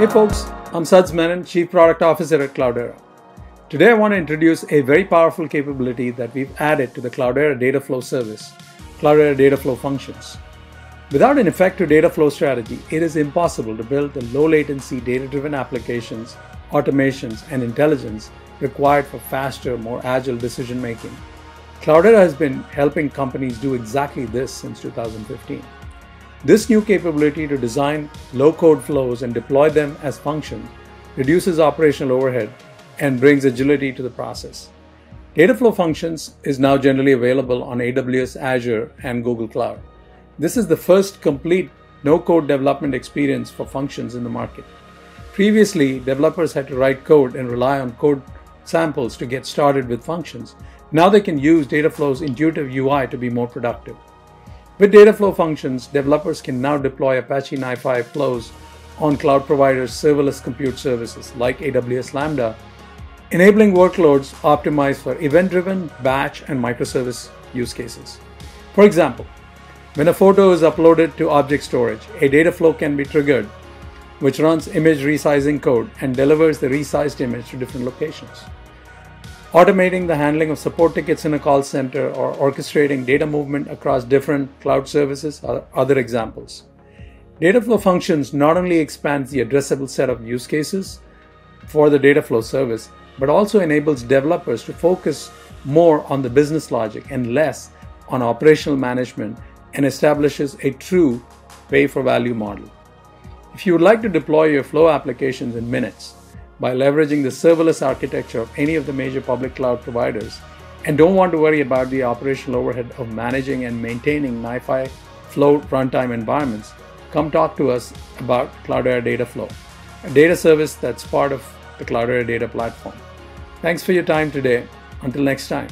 Hey folks, I'm Sudhir Menon, Chief Product Officer at Cloudera. Today I want to introduce a very powerful capability that we've added to the Cloudera Dataflow service, Cloudera Dataflow Functions. Without an effective Dataflow strategy, it is impossible to build the low-latency data-driven applications, automations, and intelligence required for faster, more agile decision-making. Cloudera has been helping companies do exactly this since 2015. This new capability to design low-code flows and deploy them as functions reduces operational overhead and brings agility to the process. Dataflow Functions is now generally available on AWS, Azure, and Google Cloud. This is the first complete no-code development experience for functions in the market. Previously, developers had to write code and rely on code samples to get started with functions. Now they can use Dataflow's intuitive UI to be more productive. With Dataflow Functions, developers can now deploy Apache NiFi flows on cloud providers' serverless compute services like AWS Lambda, enabling workloads optimized for event-driven, batch, and microservice use cases. For example, when a photo is uploaded to object storage, a Dataflow can be triggered, which runs image resizing code and delivers the resized image to different locations. Automating the handling of support tickets in a call center or orchestrating data movement across different cloud services are other examples. Dataflow Functions not only expands the addressable set of use cases for the Dataflow service, but also enables developers to focus more on the business logic and less on operational management and establishes a true pay-for-value model. If you would like to deploy your flow applications in minutes, by leveraging the serverless architecture of any of the major public cloud providers, and don't want to worry about the operational overhead of managing and maintaining NiFi flow runtime environments, come talk to us about Cloudera Dataflow, a data service that's part of the Cloudera Data Platform. Thanks for your time today. Until next time.